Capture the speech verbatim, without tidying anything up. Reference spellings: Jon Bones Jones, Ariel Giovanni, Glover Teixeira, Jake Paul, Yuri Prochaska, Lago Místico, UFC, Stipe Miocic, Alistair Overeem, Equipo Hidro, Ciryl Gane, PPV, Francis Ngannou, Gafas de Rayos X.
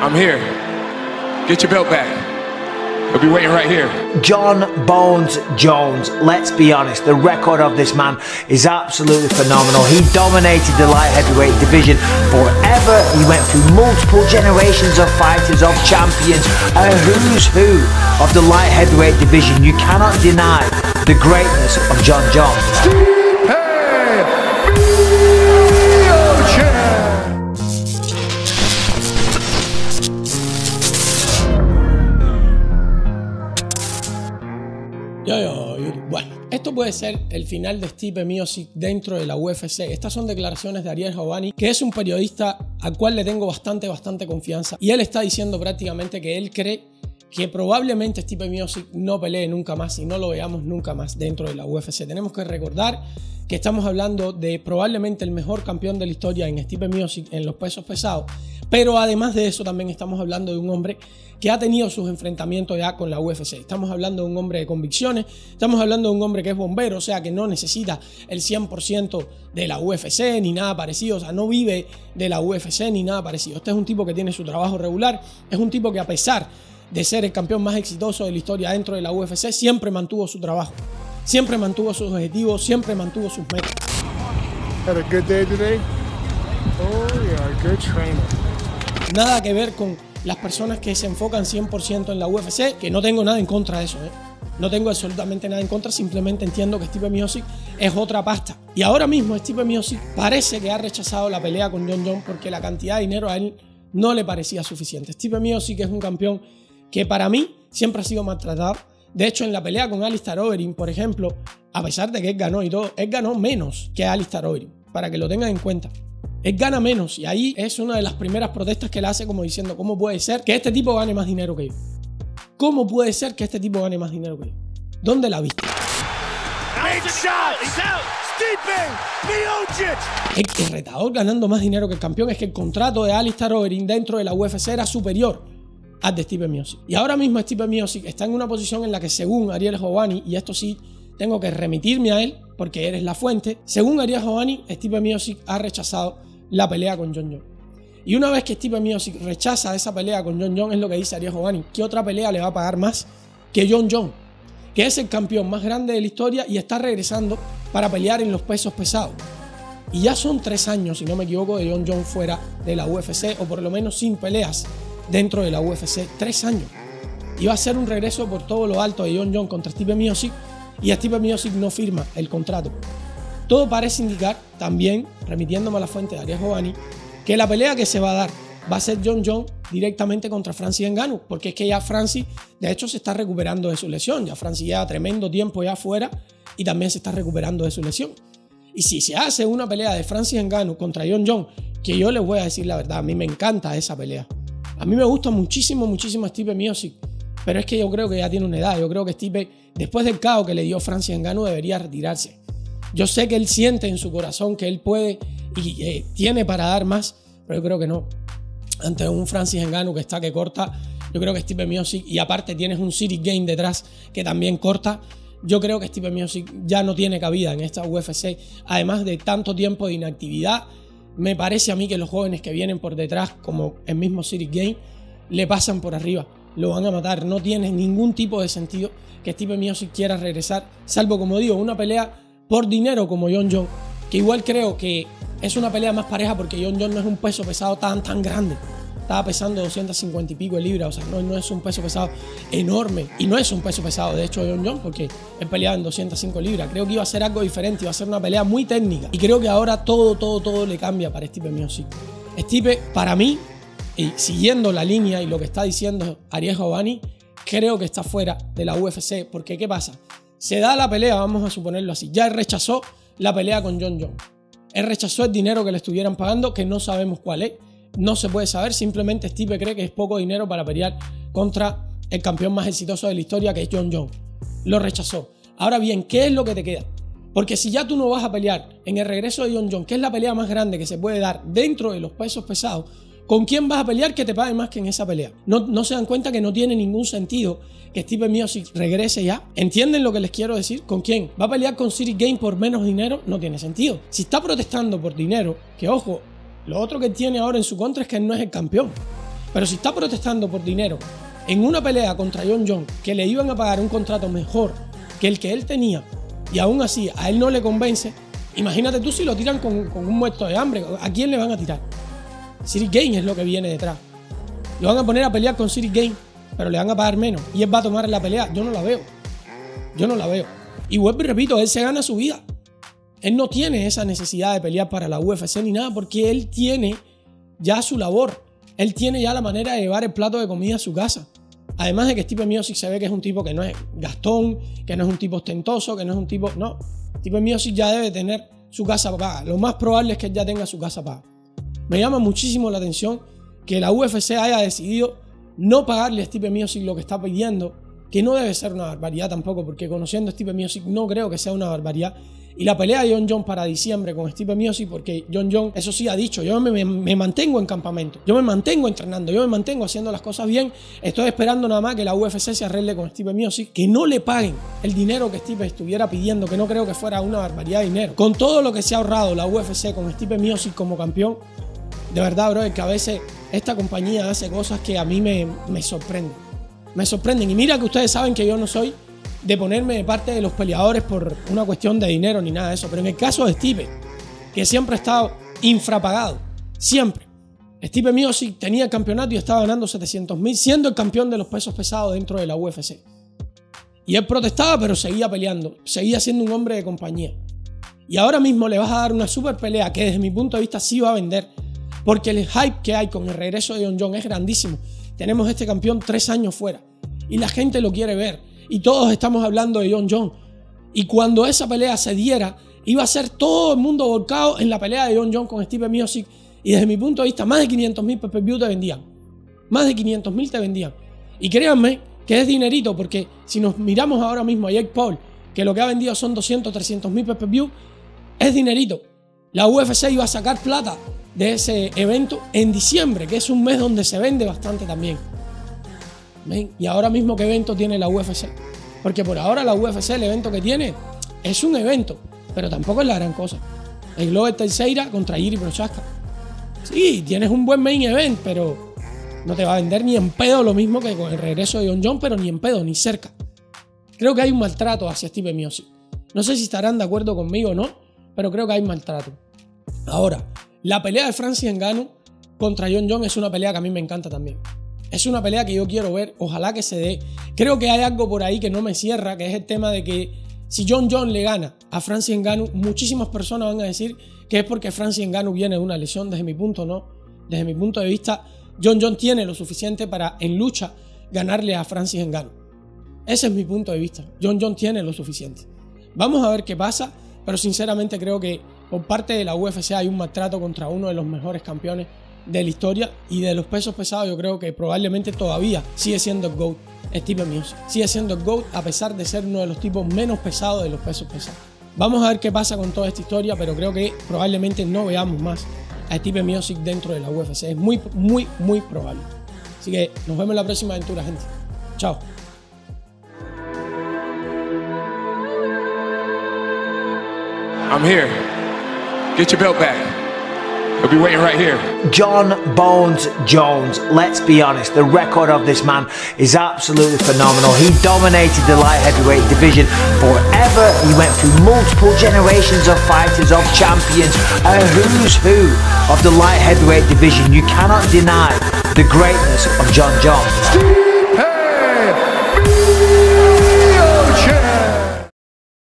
I'm here. Get your belt back. I'll be waiting right here. Jon Bones Jones, let's be honest, the record of this man is absolutely phenomenal. He dominated the light heavyweight division forever. He went through multiple generations of fighters, of champions, a who's who of the light heavyweight division. You cannot deny the greatness of Jon Jones. Stipe Miocic. Yo, yo, yo. Bueno, esto puede ser el final de Stipe Miocic dentro de la U F C. Estas son declaraciones de Ariel Giovanni, que es un periodista al cual le tengo bastante, bastante confianza. Y él está diciendo prácticamente que él cree que probablemente Stipe Miocic no pelee nunca más y no lo veamos nunca más dentro de la U F C. Tenemos que recordar que estamos hablando de probablemente el mejor campeón de la historia en Stipe Miocic en los pesos pesados. Pero además de eso también estamos hablando de un hombre que ha tenido sus enfrentamientos ya con la U F C. Estamos hablando de un hombre de convicciones, estamos hablando de un hombre que es bombero, o sea que no necesita el cien por ciento de la U F C ni nada parecido, o sea no vive de la U F C ni nada parecido. Este es un tipo que tiene su trabajo regular, es un tipo que a pesar de ser el campeón más exitoso de la historia dentro de la U F C siempre mantuvo su trabajo, siempre mantuvo sus objetivos, siempre mantuvo sus metas. Nada que ver con las personas que se enfocan cien por ciento en la U F C, que no tengo nada en contra de eso, ¿eh? No tengo absolutamente nada en contra, simplemente entiendo que Stipe Miocic es otra pasta. Y ahora mismo Stipe Miocic parece que ha rechazado la pelea con Jon Jones porque la cantidad de dinero a él no le parecía suficiente. Stipe Miocic es un campeón que para mí siempre ha sido maltratado. De hecho, en la pelea con Alistair Overeem, por ejemplo, a pesar de que él ganó y todo, él ganó menos que Alistair Overeem, para que lo tengan en cuenta. Él gana menos y ahí es una de las primeras protestas que le hace, como diciendo, ¿cómo puede ser que este tipo gane más dinero que yo? ¿Cómo puede ser que este tipo gane más dinero que yo? ¿Dónde la viste? El retador ganando más dinero que el campeón. Es que el contrato de Alistair Overeem dentro de la U F C era superior al de Stipe Miocic. Y ahora mismo Stipe Miocic está en una posición en la que, según Ariel Giovanni, y esto sí tengo que remitirme a él porque eres la fuente, según Ariel Giovanni, Stipe Miocic ha rechazado la pelea con Jon Jones. Y una vez que Stipe Miocic rechaza esa pelea con Jon Jones, es lo que dice Ariel Giovanni, ¿qué otra pelea le va a pagar más que Jon Jones? Que es el campeón más grande de la historia y está regresando para pelear en los pesos pesados. Y ya son tres años, si no me equivoco, de Jon Jones fuera de la U F C, o por lo menos sin peleas dentro de la U F C. Tres años. Iba a ser un regreso por todo lo alto de Jon Jones contra Stipe Miocic, y Stipe Miocic no firma el contrato. Todo parece indicar, también remitiéndome a la fuente de Ariel Giovanni, que la pelea que se va a dar va a ser Jon Jones directamente contra Francis Ngannou, porque es que ya Francis, de hecho, se está recuperando de su lesión. Ya Francis lleva tremendo tiempo ya afuera y también se está recuperando de su lesión. Y si se hace una pelea de Francis Ngannou contra Jon Jones, que yo les voy a decir la verdad, a mí me encanta esa pelea. A mí me gusta muchísimo, muchísimo Stipe Miocic, pero es que yo creo que ya tiene una edad. Yo creo que Stipe, después del caos que le dio Francis Ngannou, debería retirarse. Yo sé que él siente en su corazón que él puede y eh, tiene para dar más, pero yo creo que no. Ante un Francis Ngannou que está que corta, yo creo que Stipe Miocic, y aparte tienes un Ciryl Gane detrás que también corta, yo creo que Stipe Miocic ya no tiene cabida en esta U F C. Además de tanto tiempo de inactividad, me parece a mí que los jóvenes que vienen por detrás, como el mismo Ciryl Gane, le pasan por arriba. Lo van a matar. No tiene ningún tipo de sentido que Stipe Miocic quiera regresar, salvo, como digo, una pelea por dinero como Jon Jones, que igual creo que es una pelea más pareja porque Jon Jones no es un peso pesado tan tan grande. Estaba pesando doscientos cincuenta y pico de libras, o sea, no, no es un peso pesado enorme, y no es un peso pesado de hecho Jon Jones, porque él peleaba en doscientos cinco libras. Creo que iba a ser algo diferente, iba a ser una pelea muy técnica, y creo que ahora todo, todo, todo le cambia para Stipe Miocic. Stipe, para mí, y siguiendo la línea y lo que está diciendo Ariel Giovanni, creo que está fuera de la U F C. Porque ¿qué pasa? Se da la pelea, vamos a suponerlo así. Ya él rechazó la pelea con Jon Jones. Él rechazó el dinero que le estuvieran pagando, que no sabemos cuál es. No se puede saber. Simplemente Stipe cree que es poco dinero para pelear contra el campeón más exitoso de la historia, que es Jon Jones. Lo rechazó. Ahora bien, ¿qué es lo que te queda? Porque si ya tú no vas a pelear en el regreso de Jon Jones, que es la pelea más grande que se puede dar dentro de los pesos pesados, ¿con quién vas a pelear que te pague más que en esa pelea? No, no se dan cuenta que no tiene ningún sentido que Stipe Miocic regrese ya. ¿Entienden lo que les quiero decir? ¿Con quién? ¿Va a pelear con Ciryl Gane por menos dinero? No tiene sentido. Si está protestando por dinero, que ojo, lo otro que tiene ahora en su contra es que él no es el campeón. Pero si está protestando por dinero en una pelea contra Jon Jones, que le iban a pagar un contrato mejor que el que él tenía, y aún así a él no le convence, imagínate tú si lo tiran con, con un muerto de hambre. ¿A quién le van a tirar? Ciryl Gane es lo que viene detrás. Lo van a poner a pelear con Ciryl Gane, pero le van a pagar menos y él va a tomar la pelea. Yo no la veo. Yo no la veo. Y vuelvo y repito, él se gana su vida. Él no tiene esa necesidad de pelear para la U F C ni nada, porque él tiene ya su labor. Él tiene ya la manera de llevar el plato de comida a su casa. Además de que Stipe Miocic se ve que es un tipo que no es gastón, que no es un tipo ostentoso, que no es un tipo... No, Stipe Miocic ya debe tener su casa paga. Lo más probable es que él ya tenga su casa paga. Me llama muchísimo la atención que la U F C haya decidido no pagarle a Stipe Miocic lo que está pidiendo, que no debe ser una barbaridad tampoco, porque conociendo a Stipe Miocic no creo que sea una barbaridad. Y la pelea de Jon Jones para diciembre con Stipe Miocic, porque Jon Jones, eso sí ha dicho, yo me, me, me mantengo en campamento, yo me mantengo entrenando, yo me mantengo haciendo las cosas bien, estoy esperando nada más que la U F C se arregle con Stipe Miocic, que no le paguen el dinero que Stipe estuviera pidiendo, que no creo que fuera una barbaridad de dinero. Con todo lo que se ha ahorrado la U F C con Stipe Miocic como campeón, de verdad, bro, es que a veces esta compañía hace cosas que a mí me, me sorprenden. Me sorprenden. Y mira que ustedes saben que yo no soy de ponerme de parte de los peleadores por una cuestión de dinero ni nada de eso. Pero en el caso de Stipe, que siempre ha estado infrapagado, siempre. Stipe Miocic tenía el campeonato y estaba ganando setecientos mil, siendo el campeón de los pesos pesados dentro de la U F C. Y él protestaba, pero seguía peleando, seguía siendo un hombre de compañía. Y ahora mismo le vas a dar una super pelea que desde mi punto de vista sí va a vender, porque el hype que hay con el regreso de Jon Jones es grandísimo. Tenemos este campeón tres años fuera y la gente lo quiere ver y todos estamos hablando de Jon Jones, y cuando esa pelea se diera iba a ser todo el mundo volcado en la pelea de Jon Jones con Stipe Miocic, y desde mi punto de vista más de quinientos mil P P V te vendían, más de quinientos mil te vendían, y créanme que es dinerito, porque si nos miramos ahora mismo a Jake Paul, que lo que ha vendido son doscientos, trescientos mil P P V, es dinerito. La U F C iba a sacar plata de ese evento en diciembre, que es un mes donde se vende bastante también. ¿Ven? Y ahora mismo, ¿qué evento tiene la U F C? Porque por ahora la U F C, el evento que tiene, es un evento, pero tampoco es la gran cosa. El Glover Teixeira contra Yuri Prochaska. Sí, tienes un buen main event, pero no te va a vender ni en pedo lo mismo que con el regreso de Jon Jones, pero ni en pedo, ni cerca. Creo que hay un maltrato hacia Stipe Miocic. No sé si estarán de acuerdo conmigo o no, pero creo que hay maltrato. Ahora, la pelea de Francis Ngannou contra Jon Jones es una pelea que a mí me encanta también. Es una pelea que yo quiero ver, ojalá que se dé. Creo que hay algo por ahí que no me cierra, que es el tema de que si Jon Jones le gana a Francis Ngannou, muchísimas personas van a decir que es porque Francis Ngannou viene de una lesión. Desde mi punto, no. Desde mi punto de vista, Jon Jones tiene lo suficiente para, en lucha, ganarle a Francis Ngannou. Ese es mi punto de vista. Jon Jones tiene lo suficiente. Vamos a ver qué pasa, pero sinceramente creo que por parte de la U F C hay un maltrato contra uno de los mejores campeones de la historia, y de los pesos pesados yo creo que probablemente todavía sigue siendo el GOAT Stipe Miocic. Sigue siendo el GOAT a pesar de ser uno de los tipos menos pesados de los pesos pesados. Vamos a ver qué pasa con toda esta historia, pero creo que probablemente no veamos más a Stipe Miocic dentro de la U F C. Es muy, muy, muy probable. Así que nos vemos en la próxima aventura, gente. Chao. I'm here. Get your belt back. I'll be waiting right here. Jon Bones Jones, let's be honest, the record of this man is absolutely phenomenal. He dominated the light heavyweight division forever. He went through multiple generations of fighters, of champions, a who's who of the light heavyweight division. You cannot deny the greatness of Jon Jones.